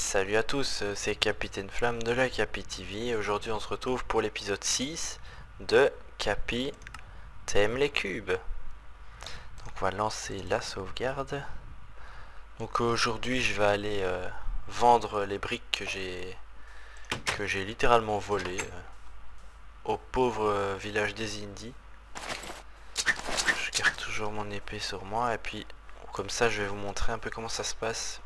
salut à tous, c'est Capitemflam de la CapiTV. Aujourd'hui on se retrouve pour l'épisode 6 de Capi t'aime les Cubes. Donc on va lancer la sauvegarde. Donc aujourd'hui je vais aller vendre les briques que j'ai littéralement volées au pauvre village des Indies. Je garde toujours mon épée sur moi et puis comme ça je vais vous montrer un peu comment ça se passe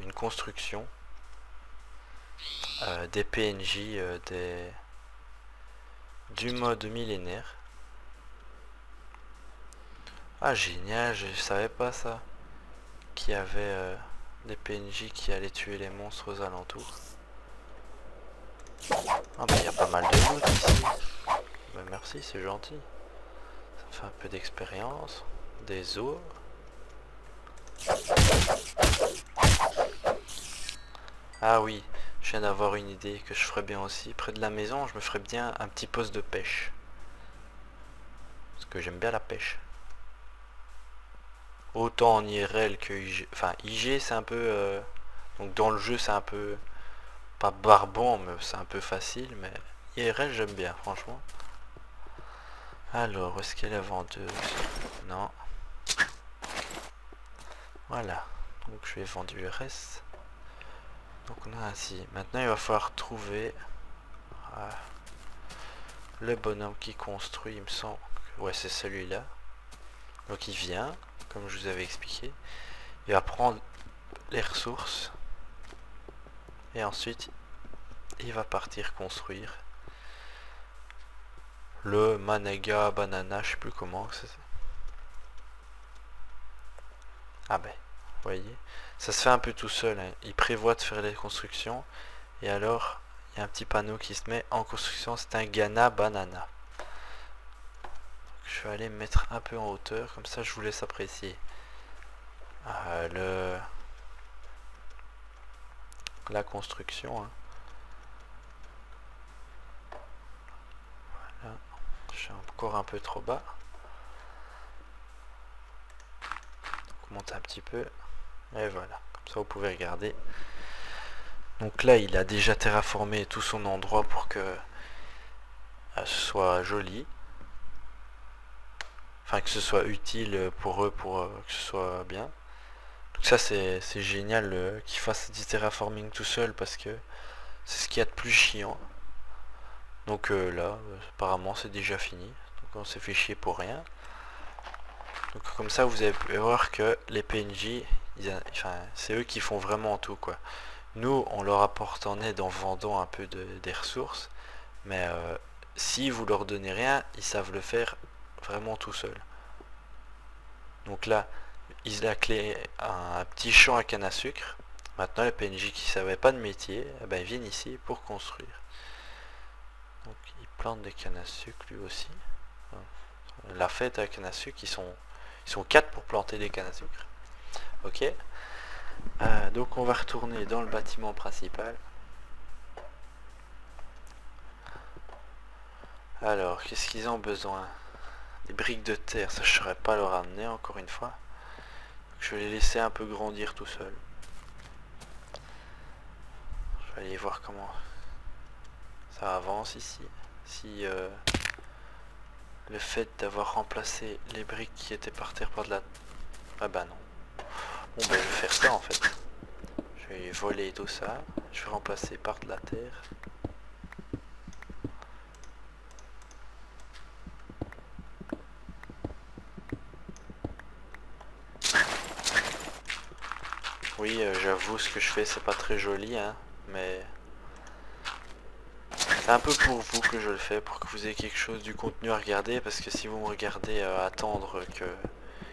une construction des PNJ du mode millénaire. Ah génial, je savais pas ça, qu'il y avait des PNJ qui allaient tuer les monstres aux alentours. Ah bah il y a pas mal de loot ici. Bah, merci, c'est gentil. Ça fait un peu d'expérience, des os. Ah oui, je viens d'avoir une idée que je ferais bien aussi. Près de la maison, je me ferais bien un petit poste de pêche. Parce que j'aime bien la pêche. Autant en IRL que IG. Enfin, IG c'est un peu... donc dans le jeu c'est un peu... Pas barbant, mais c'est un peu facile. Mais IRL j'aime bien, franchement. Alors, est-ce qu'elle est la vendeuse? Non. Voilà, donc je vais vendre le reste. Donc on a ainsi. Maintenant il va falloir trouver le bonhomme qui construit, il me semble. Ouais, c'est celui-là. Donc il vient, comme je vous avais expliqué. Il va prendre les ressources. Et ensuite, il va partir construire. Le Managa Banana, je sais plus comment c'est. Ah ben, vous voyez, ça se fait un peu tout seul, hein. Il prévoit de faire les constructions, et alors, il y a un petit panneau qui se met en construction, c'est un Ghana Banana. Donc, je vais aller me mettre un peu en hauteur, comme ça je vous laisse apprécier. La construction. Hein. Voilà, je suis encore un peu trop bas. Monte un petit peu et voilà, comme ça vous pouvez regarder. Donc là il a déjà terraformé tout son endroit pour que ce soit joli, enfin que ce soit utile pour eux, pour que ce soit bien. Donc ça c'est génial qu'il fasse du terraforming tout seul, parce que c'est ce qu'il y a de plus chiant. Donc là apparemment c'est déjà fini, donc on s'est fait chier pour rien. Donc comme ça vous allez voir que les PNJ, enfin, c'est eux qui font vraiment tout quoi. Nous on leur apporte en aide en vendant un peu des ressources, mais si vous leur donnez rien, ils savent le faire vraiment tout seul. Donc là, il a créé un petit champ à canne à sucre. Maintenant les PNJ qui ne savaient pas de métier, eh ben, ils viennent ici pour construire. Donc ils plantent des cannes à sucre lui aussi. La fête à canne à sucre, ils sont 4 pour planter des cannes à sucre. Ok. Donc on va retourner dans le bâtiment principal. Alors, qu'est-ce qu'ils ont besoin? Des briques de terre, ça je saurais pas leur amener encore une fois. Donc, je vais les laisser un peu grandir tout seul. Je vais aller voir comment ça avance ici. Si le fait d'avoir remplacé les briques qui étaient par terre par de la... Ah bah non. Bon bah je vais faire ça en fait. Je vais voler tout ça. Je vais remplacer par de la terre. Oui j'avoue ce que je fais c'est pas très joli hein. Mais... c'est un peu pour vous que je le fais, pour que vous ayez quelque chose du contenu à regarder, parce que si vous me regardez attendre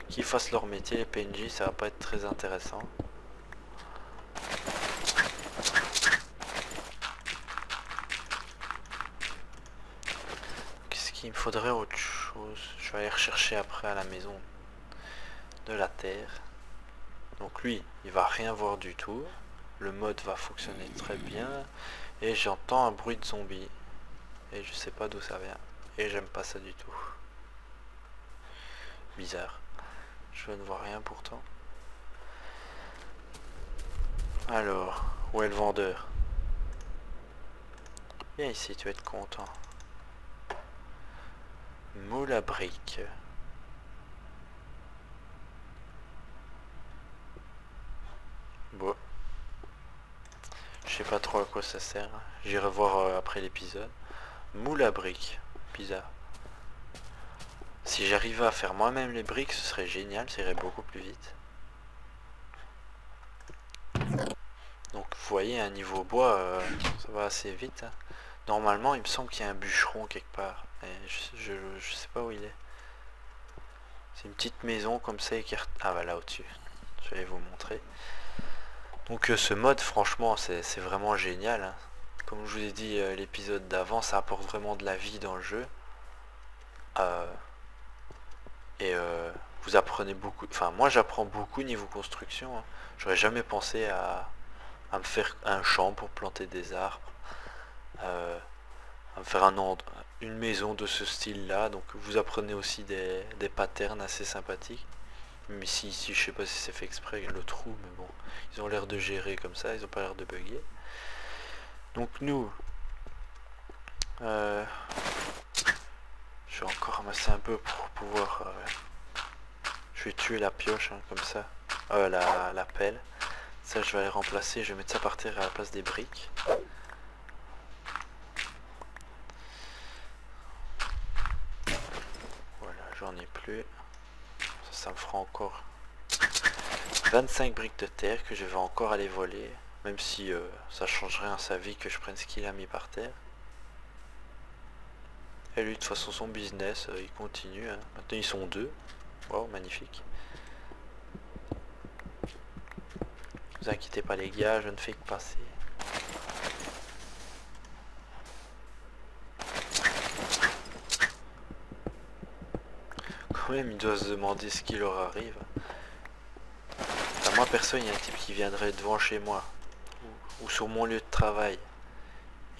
qu'ils fassent leur métier, les PNJ, ça va pas être très intéressant. Qu'est-ce qu'il me faudrait autre chose? Je vais aller rechercher après à la maison de la terre. Donc lui, il va rien voir du tout. Le mode va fonctionner très bien. Et j'entends un bruit de zombie. Et je sais pas d'où ça vient. Et j'aime pas ça du tout. Bizarre. Je ne vois rien pourtant. Alors, Où est le vendeur? Viens ici, tu vas être content. Moule à briques. Bon. Je sais pas trop à quoi ça sert. J'irai voir après l'épisode. Moule à briques. Bizarre. Si j'arrivais à faire moi-même les briques, ce serait génial, ça irait beaucoup plus vite. Donc vous voyez, un niveau bois, ça va assez vite. Hein. Normalement, il me semble qu'il y a un bûcheron quelque part. Mais je sais pas où il est. C'est une petite maison comme ça écartée. Ah bah là au-dessus. Je vais vous montrer. Donc ce mode, franchement, c'est vraiment génial. Hein. Comme je vous ai dit l'épisode d'avant, ça apporte vraiment de la vie dans le jeu. Et vous apprenez beaucoup, enfin moi j'apprends beaucoup niveau construction, hein. J'aurais jamais pensé à me faire un champ pour planter des arbres, à me faire une maison de ce style là, donc vous apprenez aussi des patterns assez sympathiques, mais si je sais pas si c'est fait exprès le trou, mais bon, ils ont l'air de gérer comme ça, ils ont pas l'air de bugger. Donc nous, je vais encore ramasser un peu pour pouvoir... je vais tuer la pioche, hein, comme ça. La pelle. Ça, je vais aller remplacer. Je vais mettre ça par terre à la place des briques. Voilà, j'en ai plus. Ça me fera encore 25 briques de terre que je vais encore aller voler. Même si ça changerait en sa vie que je prenne ce qu'il a mis par terre. Et lui, de toute façon, son business, il continue. Hein. Maintenant, ils sont deux. Wow, magnifique. Vous inquiétez pas, les gars, je ne fais que passer. Quand même, il doit se demander ce qui leur arrive. À moi, personne, il y a un type qui viendrait devant chez moi. Ou sur mon lieu de travail.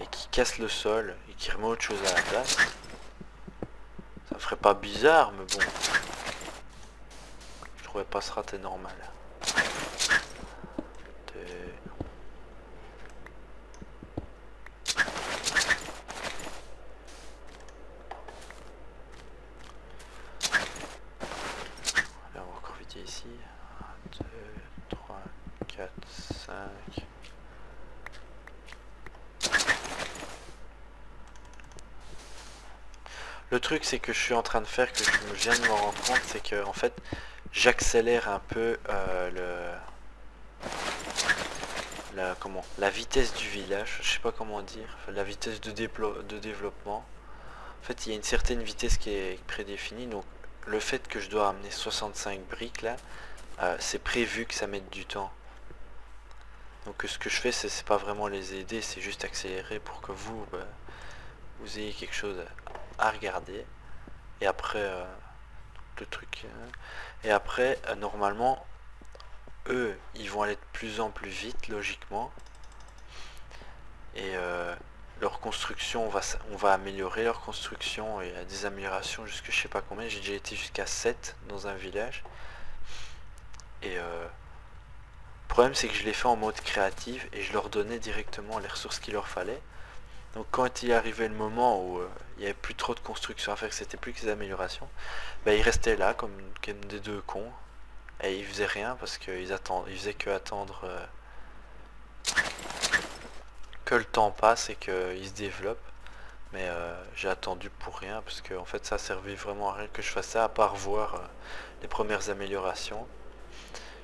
Et qui casse le sol. Et qui remet autre chose à la place. Ça ferait pas bizarre, mais bon, je trouvais pas ce raté normal. Là, on va encore vider ici. 1, 2, 3, 4, 5. Le truc, c'est que je suis en train de faire, que je viens de me rendre compte, c'est que en fait, j'accélère un peu la vitesse du village. Je sais pas comment dire, la vitesse de développement. En fait, il y a une certaine vitesse qui est prédéfinie. Donc, le fait que je dois amener 65 briques là, c'est prévu que ça mette du temps. Donc, ce que je fais, c'est pas vraiment les aider, c'est juste accélérer pour que vous, vous ayez quelque chose à regarder. Et après le truc, et après normalement eux ils vont aller de plus en plus vite logiquement, et leur construction, on va améliorer leur construction. Et il y a des améliorations jusque je sais pas combien, j'ai déjà été jusqu'à 7 dans un village. Et le problème, c'est que je l'ai fait en mode créatif et je leur donnais directement les ressources qu'il leur fallait. Donc quand il arrivait le moment où il n'y avait plus trop de construction à faire, que c'était plus que des améliorations, bah, ils restaient là comme des deux cons. Et ils faisaient rien parce qu'ils faisaient que attendre que le temps passe et qu'ils se développent. Mais j'ai attendu pour rien parce que en fait ça servait vraiment à rien que je fasse ça, à part voir les premières améliorations.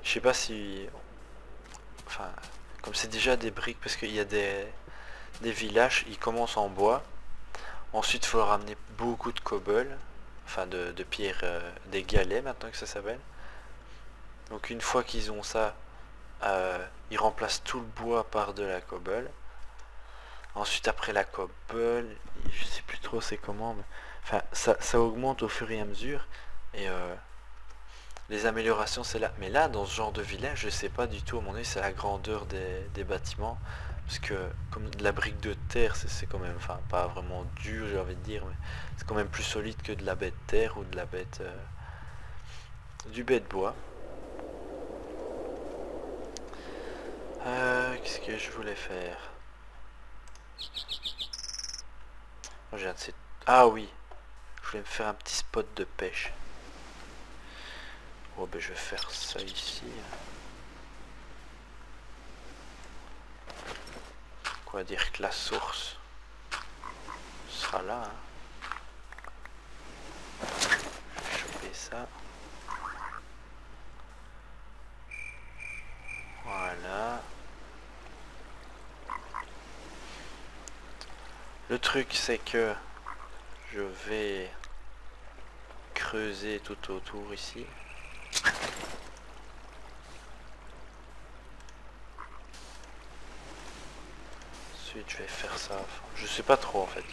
Je sais pas si... Enfin, comme c'est déjà des briques, parce qu'il y a des villages, ils commencent en bois, ensuite il faut ramener beaucoup de cobble, enfin de pierre, des galets maintenant que ça s'appelle. Donc une fois qu'ils ont ça, ils remplacent tout le bois par de la cobble. Ensuite, après la cobble, je sais plus trop c'est comment, mais enfin ça augmente au fur et à mesure. Et les améliorations, c'est là, mais là dans ce genre de village, je sais pas du tout, à mon avis c'est la grandeur des bâtiments. Parce que comme de la brique de terre, c'est quand même, enfin pas vraiment dur, j'ai envie de dire, mais c'est quand même plus solide que de la baie de terre ou de la baie du baie de bois. Qu'est-ce que je voulais faire? J'ai un de ces... Ah oui, je voulais me faire un petit spot de pêche. Oh ben je vais faire ça ici. Quoi dire que la source sera là. Hein. Je vais choper ça. Voilà. Le truc c'est que je vais creuser tout autour ici. Ensuite je vais faire ça, enfin, je sais pas trop en fait.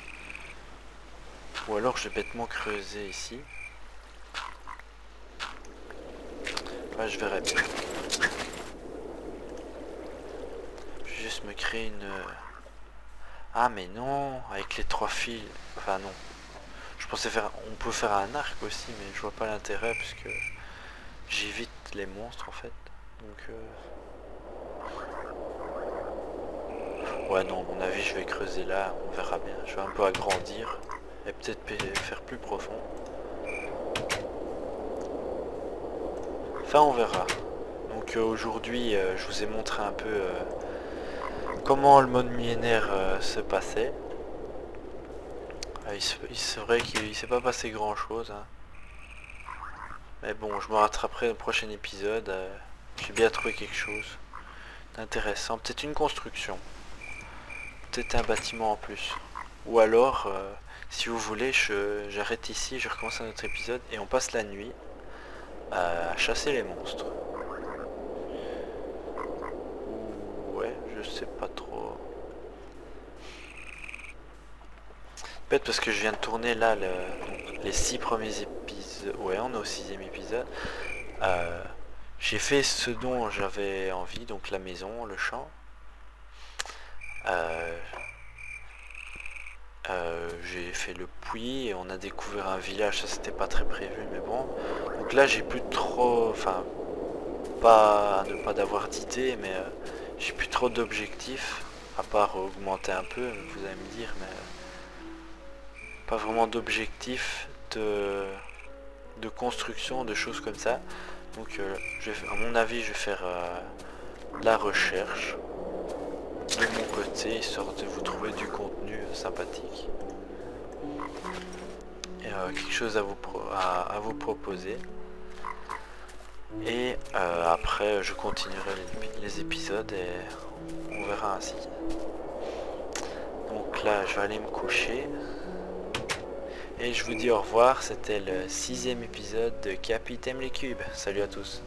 Ou alors je vais bêtement creuser ici. Ouais, je verrai bien. Je vais juste me créer une... Ah mais non, avec les trois fils, enfin non. Je pensais faire, on peut faire un arc aussi, mais je vois pas l'intérêt parce que j'évite les monstres en fait. Donc ouais non, à mon avis je vais creuser là, on verra bien. Je vais un peu agrandir et peut-être faire plus profond. Enfin on verra. Donc aujourd'hui je vous ai montré un peu comment le mode millénaire se passait. Il vrai qu'il ne s'est pas passé grand chose. Hein. Mais bon, je me rattraperai au prochain épisode. J'ai bien trouvé quelque chose d'intéressant. Peut-être une construction. Peut-être un bâtiment en plus. Ou alors, si vous voulez, j'arrête ici, je recommence un autre épisode et on passe la nuit à chasser les monstres. Je sais pas trop. Peut-être parce que je viens de tourner là les 6 premiers épisodes. Ouais, on est au 6e épisode. J'ai fait ce dont j'avais envie, donc la maison, le champ. J'ai fait le puits et on a découvert un village. Ça c'était pas très prévu, mais bon. Donc là j'ai plus trop, enfin, pas ne pas d'avoir d'idée, mais j'ai plus trop d'objectifs, à part augmenter un peu, vous allez me dire, mais pas vraiment d'objectifs de construction, de choses comme ça. Donc à mon avis je vais faire de la recherche de mon côté, histoire de vous trouver du contenu sympathique. Et quelque chose à vous proposer. Et après je continuerai les épisodes et on verra ainsi. Donc là je vais aller me coucher. Et je vous dis au revoir, c'était le 6e épisode de Capi t'aime les Cubes. Salut à tous.